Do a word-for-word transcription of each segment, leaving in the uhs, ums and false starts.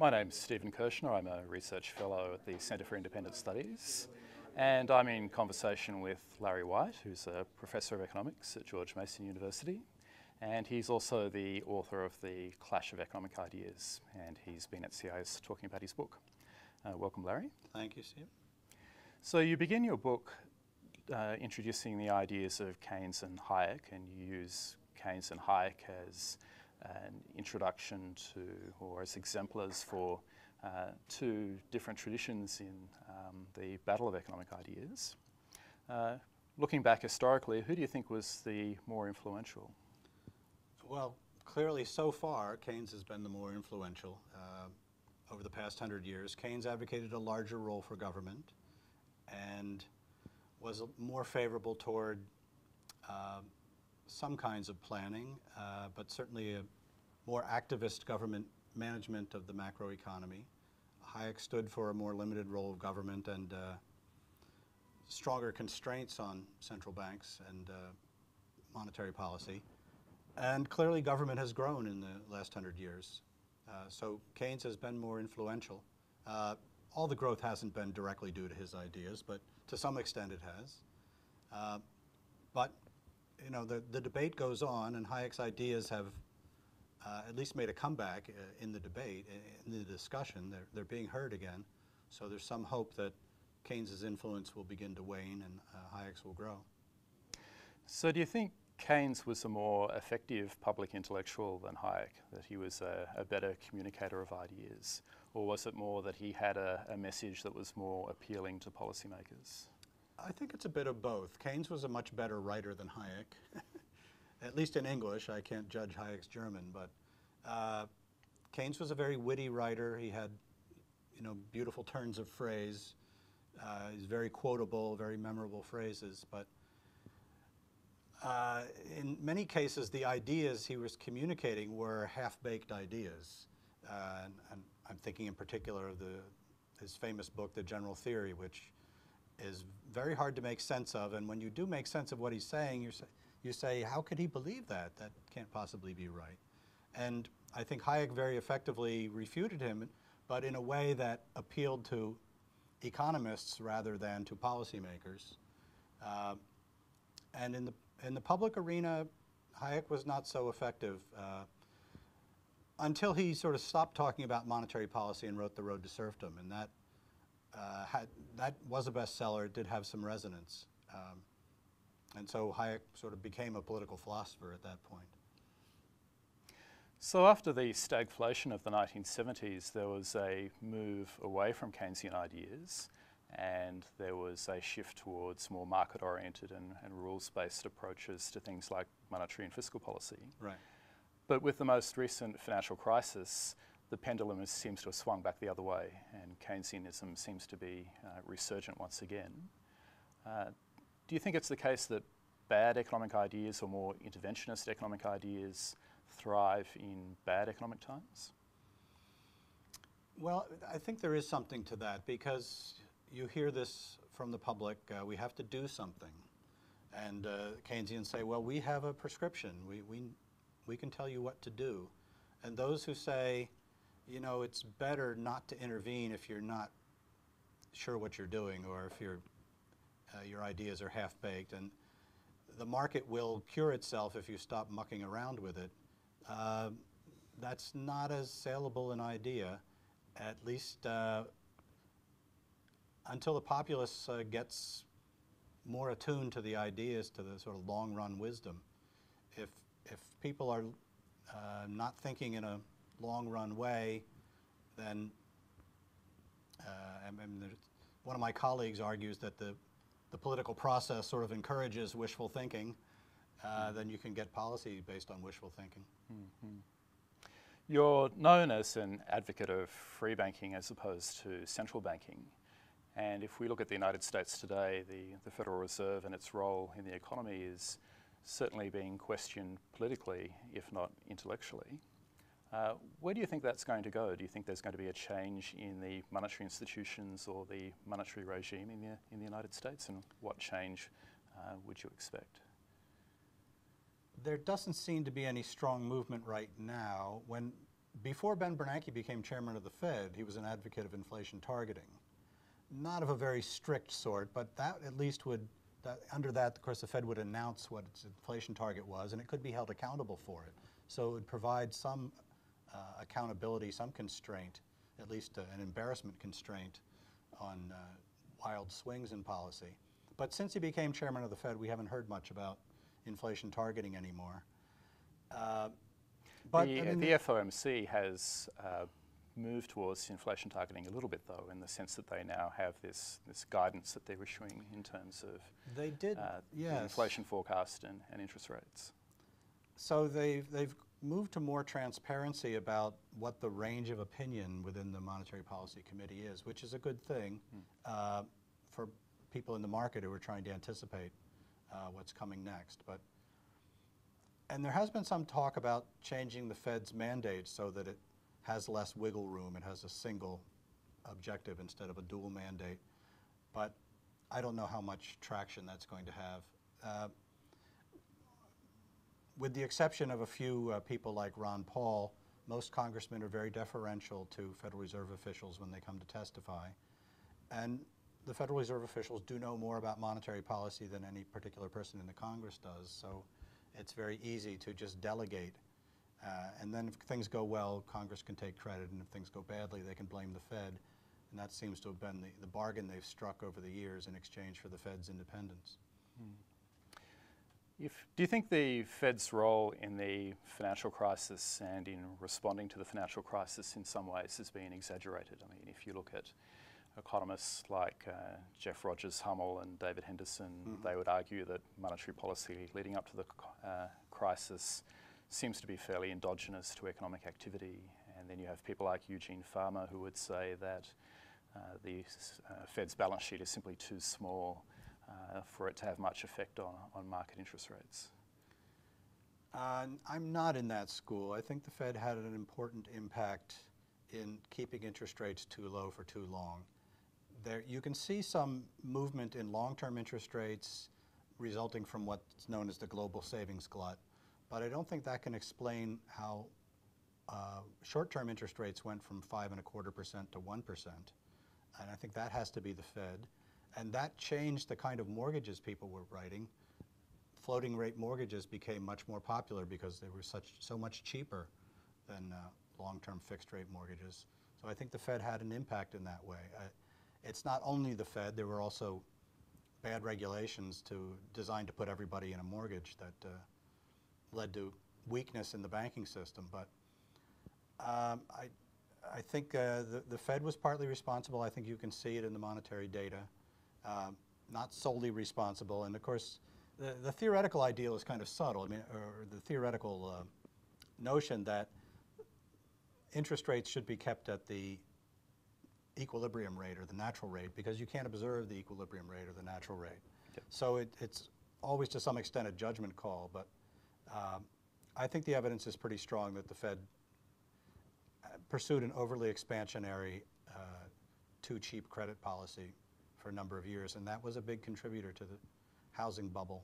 My name's Stephen Kirchner. I'm a research fellow at the Centre for Independent Studies, and I'm in conversation with Larry White, who's a professor of economics at George Mason University, and he's also the author of The Clash of Economic Ideas, and he's been at C I S talking about his book. Uh, welcome, Larry. Thank you, Steve. So you begin your book uh, introducing the ideas of Keynes and Hayek, and you use Keynes and Hayek as an introduction to, or as exemplars for, uh, two different traditions in um, the battle of economic ideas. Uh, looking back historically, who do you think was the more influential? Well, clearly so far, Keynes has been the more influential. Uh, over the past hundred years, Keynes advocated a larger role for government and was more favorable toward uh, some kinds of planning, uh, but certainly a more activist government management of the macroeconomy. Hayek stood for a more limited role of government and uh, stronger constraints on central banks and uh, monetary policy. And clearly government has grown in the last hundred years. Uh, so Keynes has been more influential. Uh, all the growth hasn't been directly due to his ideas, but to some extent it has. Uh, but you know, the, the debate goes on, and Hayek's ideas have uh, at least made a comeback uh, in the debate, in, in the discussion. They're, they're being heard again. So there's some hope that Keynes's influence will begin to wane and uh, Hayek's will grow. So do you think Keynes was a more effective public intellectual than Hayek, that he was a, a better communicator of ideas? Or was it more that he had a, a message that was more appealing to policymakers? I think it's a bit of both. Keynes was a much better writer than Hayek, at least in English. I can't judge Hayek's German, but uh, Keynes was a very witty writer. He had, you know, beautiful turns of phrase. Uh, he's very quotable, very memorable phrases. But uh, in many cases, the ideas he was communicating were half-baked ideas. Uh, and, and I'm thinking in particular of the, his famous book, The General Theory, which is very hard to make sense of, and when you do make sense of what he's saying, you say, you say, how could he believe that? That can't possibly be right. And I think Hayek very effectively refuted him, but in a way that appealed to economists rather than to policymakers. Uh, and in the, in the public arena, Hayek was not so effective uh, until he sort of stopped talking about monetary policy and wrote The Road to Serfdom, and that Uh, had, that was a bestseller. It did have some resonance. Um, and so Hayek sort of became a political philosopher at that point. So after the stagflation of the nineteen seventies, there was a move away from Keynesian ideas, and there was a shift towards more market-oriented and, and rules-based approaches to things like monetary and fiscal policy. Right. But with the most recent financial crisis, the pendulum is, seems to have swung back the other way, and Keynesianism seems to be uh, resurgent once again. Uh, do you think it's the case that bad economic ideas, or more interventionist economic ideas, thrive in bad economic times? Well, I think there is something to that, because you hear this from the public, uh, we have to do something. And uh, Keynesians say, well, we have a prescription. We, we, we can tell you what to do. And those who say, you know, it's better not to intervene if you're not sure what you're doing, or if you're, uh, your ideas are half-baked, and the market will cure itself if you stop mucking around with it. Uh, that's not as saleable an idea, at least uh, until the populace uh, gets more attuned to the ideas, to the sort of long-run wisdom. If, if people are uh, not thinking in a long-run way, then uh, I mean, one of my colleagues argues that the, the political process sort of encourages wishful thinking, uh, mm. then you can get policy based on wishful thinking. Mm-hmm. You're known as an advocate of free banking as opposed to central banking. And if we look at the United States today, the, the Federal Reserve and its role in the economy is certainly being questioned politically, if not intellectually. Uh, where do you think that's going to go? Do you think there's going to be a change in the monetary institutions or the monetary regime in the, in the United States? And what change uh, would you expect? There doesn't seem to be any strong movement right now. When Before Ben Bernanke became chairman of the Fed, he was an advocate of inflation targeting. Not of a very strict sort, but that at least would, that, under that, of course, the Fed would announce what its inflation target was, and it could be held accountable for it. So it would provide some uh, accountability, some constraint, at least uh, an embarrassment constraint on uh, wild swings in policy. But since he became chairman of the Fed, we haven't heard much about inflation targeting anymore. Uh, but the, I mean, the F O M C has uh, moved towards inflation targeting a little bit, though, in the sense that they now have this this guidance that they're issuing in terms of they did uh, yes. the inflation forecast and, and interest rates. So they've they've moved to more transparency about what the range of opinion within the Monetary Policy Committee is, which is a good thing mm. uh, for people in the market who are trying to anticipate uh, what's coming next. But and there has been some talk about changing the Fed's mandate so that it has less wiggle room. It has a single objective instead of a dual mandate. But I don't know how much traction that's going to have. Uh, with the exception of a few uh, people like Ron Paul, most congressmen are very deferential to Federal Reserve officials when they come to testify. And the Federal Reserve officials do know more about monetary policy than any particular person in the Congress does. So it's very easy to just delegate. Uh, and then if things go well, Congress can take credit, and if things go badly, they can blame the Fed. And that seems to have been the, the bargain they've struck over the years in exchange for the Fed's independence. Hmm. If, do you think the Fed's role in the financial crisis and in responding to the financial crisis in some ways has been exaggerated? I mean, if you look at economists like uh, Jeff Rogers Hummel and David Henderson, mm-hmm. they would argue that monetary policy leading up to the uh, crisis seems to be fairly endogenous to economic activity. And then you have people like Eugene Fama who would say that uh, the uh, Fed's balance sheet is simply too small uh, for it to have much effect on, on market interest rates. Uh, I'm not in that school. I think the Fed had an important impact in keeping interest rates too low for too long. There, you can see some movement in long-term interest rates resulting from what's known as the global savings glut. But I don't think that can explain how uh, short-term interest rates went from five and a quarter percent to one percent. And I think that has to be the Fed. And that changed the kind of mortgages people were writing. Floating rate mortgages became much more popular because they were such so much cheaper than uh, long-term fixed rate mortgages. So I think the Fed had an impact in that way. Uh, It's not only the Fed. There were also bad regulations to, designed to put everybody in a mortgage that uh, led to weakness in the banking system. But um, I, I think uh, the, the Fed was partly responsible. I think you can see it in the monetary data. Um, not solely responsible. And, of course, the, the theoretical ideal is kind of subtle. I mean, or the theoretical uh, notion that interest rates should be kept at the equilibrium rate or the natural rate, because you can't observe the equilibrium rate or the natural rate. Yep. So it, it's always to some extent a judgment call, but um, I think the evidence is pretty strong that the Fed uh, pursued an overly expansionary, uh, too cheap credit policy for a number of years, and that was a big contributor to the housing bubble.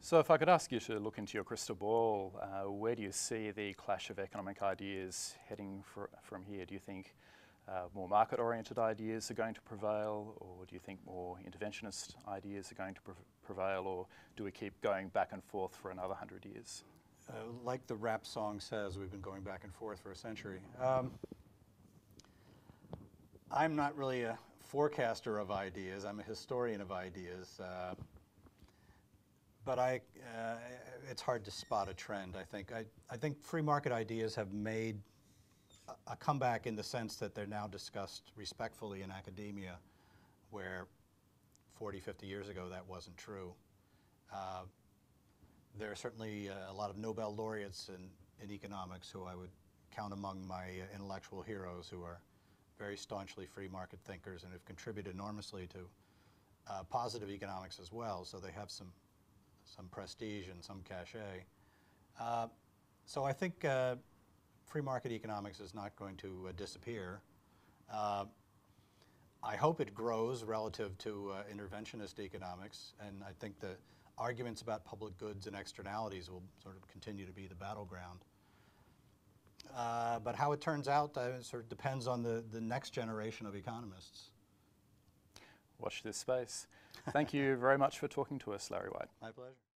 So if I could ask you to look into your crystal ball, uh, where do you see the clash of economic ideas heading for, from here? Do you think Uh, more market-oriented ideas are going to prevail, or do you think more interventionist ideas are going to pre prevail, or do we keep going back and forth for another hundred years? Uh, like the rap song says, we've been going back and forth for a century. Um, I'm not really a forecaster of ideas. I'm a historian of ideas. Uh, but I, uh, it's hard to spot a trend, I think. I, I think free market ideas have made a comeback in the sense that they're now discussed respectfully in academia, where forty, fifty years ago that wasn't true. Uh, there are certainly uh, a lot of Nobel laureates in, in economics who I would count among my uh, intellectual heroes, who are very staunchly free market thinkers and have contributed enormously to uh, positive economics as well, so they have some, some prestige and some cachet. Uh, so I think uh, free market economics is not going to uh, disappear. Uh, I hope it grows relative to uh, interventionist economics, and I think the arguments about public goods and externalities will sort of continue to be the battleground. but how it turns out uh, sort of depends on the, the next generation of economists. Watch this space. Thank you very much for talking to us, Larry White. My pleasure.